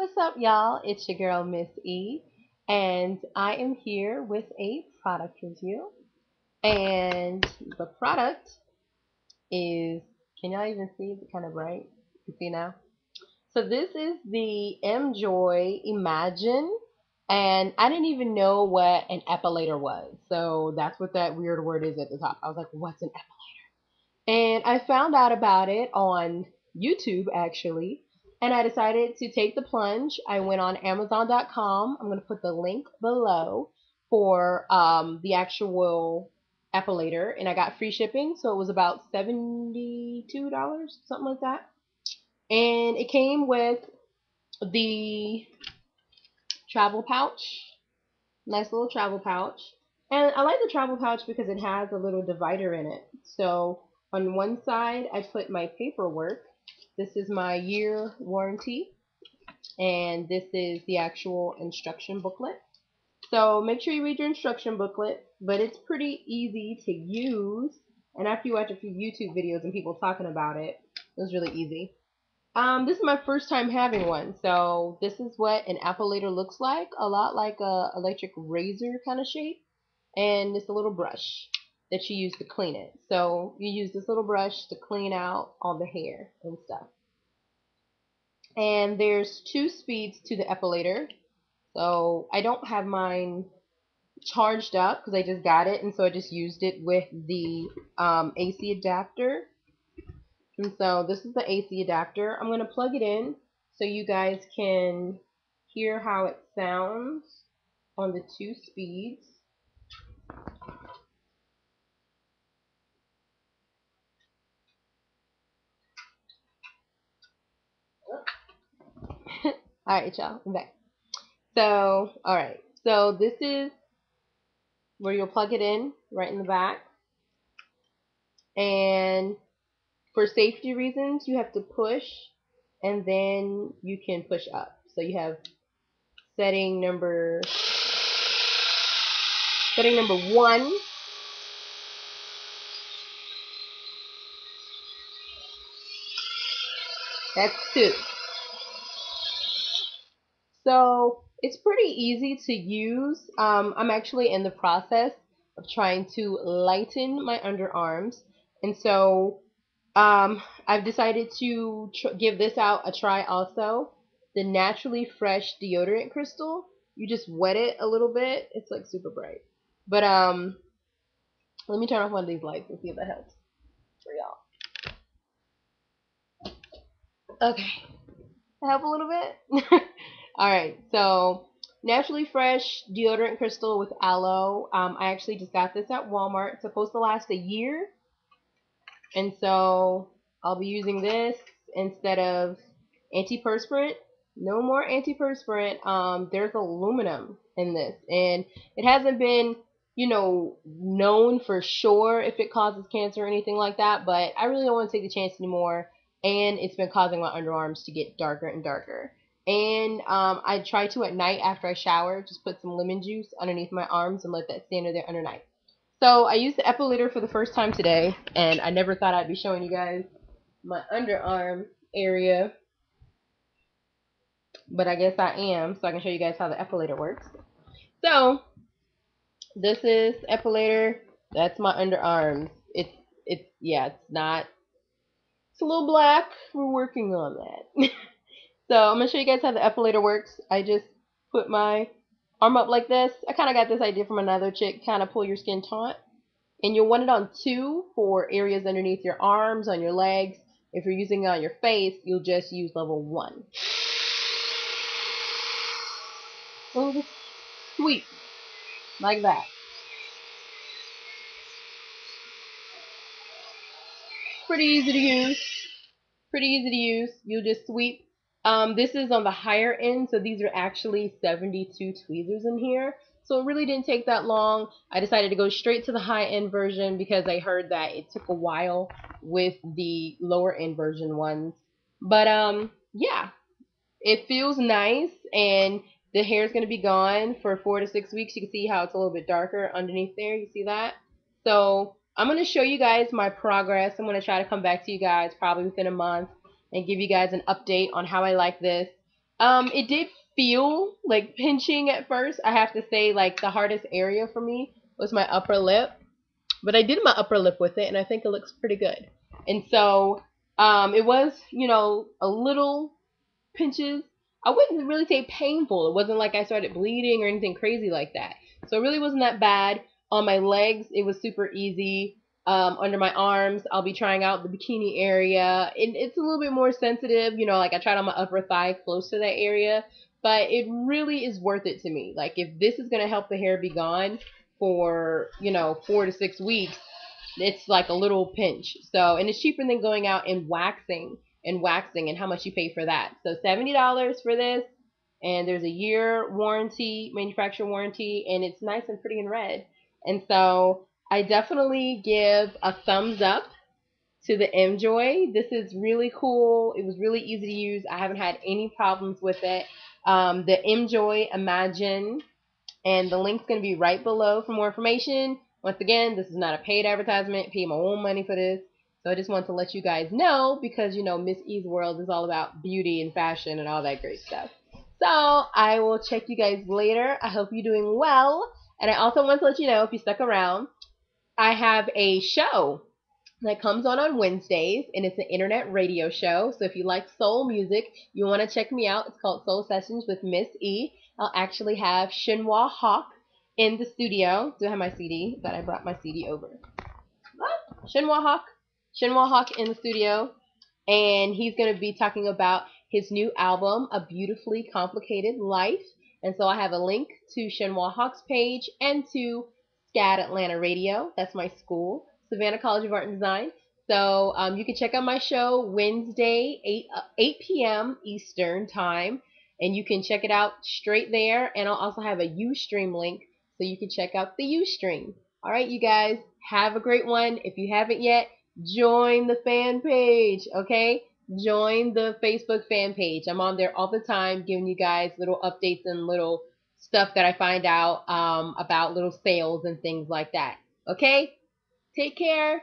What's up, y'all? It's your girl, Miss E, and I am here with a product review. And the product is, can y'all even see? It's kind of bright. You see now? So this is the Emjoi Emagine, and I didn't even know what an epilator was. So that's what that weird word is at the top. I was like, what's an epilator? And I found out about it on YouTube, actually. And I decided to take the plunge. I went on Amazon.com. I'm going to put the link below for the actual epilator. And I got free shipping, so it was about $72, something like that. And it came with the travel pouch. Nice little travel pouch. And I like the travel pouch because it has a little divider in it. So on one side, I put my paperwork. This is my year warranty, and this is the actual instruction booklet. So make sure you read your instruction booklet, but it's pretty easy to use. And after you watch a few YouTube videos and people talking about it, it was really easy. This is my first time having one, so this is what an epilator looks like. A lot like a electric razor kind of shape, and it's a little brush that you use to clean it. So you use this little brush to clean out all the hair and stuff. And there's two speeds to the epilator. So I don't have mine charged up because I just got it, and so I just used it with the AC adapter. And so this is the AC adapter. I'm going to plug it in so you guys can hear how it sounds on the two speeds. Alright, y'all, I'm back. So, alright, so this is where you'll plug it in, right in the back. And for safety reasons, you have to push, and then you can push up. So you have setting number one. That's two. So it's pretty easy to use. I'm actually in the process of trying to lighten my underarms. And so I've decided to give this out a try also. The Naturally Fresh Deodorant Crystal. You just wet it a little bit. It's like super bright. But let me turn off one of these lights and see if that helps for y'all. Okay. That help a little bit? Alright, so Naturally Fresh Deodorant Crystal with Aloe. I actually just got this at Walmart. It's supposed to last a year. And so I'll be using this instead of antiperspirant. No more antiperspirant. There's aluminum in this. And it hasn't been, you know, known for sure if it causes cancer or anything like that. But I really don't want to take the chance anymore. And it's been causing my underarms to get darker and darker. And I try to at night after I shower, just put some lemon juice underneath my arms and let that stay under there undernight. So I used the epilator for the first time today, and I never thought I'd be showing you guys my underarm area. But I guess I am, so I can show you guys how the epilator works. So this is epilator. That's my underarms. It's a little black. We're working on that. So I'm going to show you guys how the epilator works. I just put my arm up like this. I kind of got this idea from another chick, kind of pull your skin taut. And you'll want it on two for areas underneath your arms, on your legs. If you're using it on your face, you'll just use level one. Oh, sweet. Like that. Pretty easy to use. Pretty easy to use. You'll just sweep. This is on the higher end, so these are actually 72 tweezers in here. So it really didn't take that long. I decided to go straight to the high-end version because I heard that it took a while with the lower-end version ones. But, yeah, it feels nice, and the hair is going to be gone for 4 to 6 weeks. You can see how it's a little bit darker underneath there. You see that? So I'm going to show you guys my progress. I'm going to try to come back to you guys probably within a month and give you guys an update on how I like this. It did feel like pinching at first. I have to say, like, the hardest area for me was my upper lip, but I did my upper lip with it, and I think it looks pretty good. And so it was, you know, a little pinches. I wouldn't really say painful. It wasn't like I started bleeding or anything crazy like that. So it really wasn't that bad. On my legs, it was super easy. Under my arms, I'll be trying out the bikini area. It's a little bit more sensitive, you know, like I tried on my upper thigh close to that area. But it really is worth it to me. Like, if this is going to help the hair be gone for, you know, 4 to 6 weeks, it's like a little pinch. So, and it's cheaper than going out and waxing and how much you pay for that. So $70 for this, and there's a year warranty, manufacturer warranty, and it's nice and pretty and red. And so I definitely give a thumbs up to the Emjoi. This is really cool. It was really easy to use. I haven't had any problems with it. The Emjoi Emagine, and the link's going to be right below for more information. Once again, this is not a paid advertisement. I pay my own money for this. So I just want to let you guys know, because, you know, Miss E's World is all about beauty and fashion and all that great stuff. So I will check you guys later. I hope you're doing well. And I also want to let you know, if you stuck around, I have a show that comes on Wednesdays, and it's an internet radio show. So if you like soul music, you want to check me out. It's called Soul Sessions with Miss E. I'll actually have Chinua Hawk in the studio. Do I have my CD? But I brought my CD over. Oh, Chinua Hawk in the studio, and he's going to be talking about his new album, A Beautifully Complicated Life. And so I have a link to Chinua Hawk's page and to SCAD Atlanta Radio. That's my school, Savannah College of Art and Design. So you can check out my show Wednesday, 8 p.m. Eastern Time, and you can check it out straight there. And I'll also have a Ustream link, so you can check out the Ustream. All right, you guys, have a great one. If you haven't yet, join the fan page, okay? Join the Facebook fan page. I'm on there all the time, giving you guys little updates and little stuff that I find out about little sales and things like that. Okay? Take care.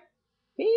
Peace.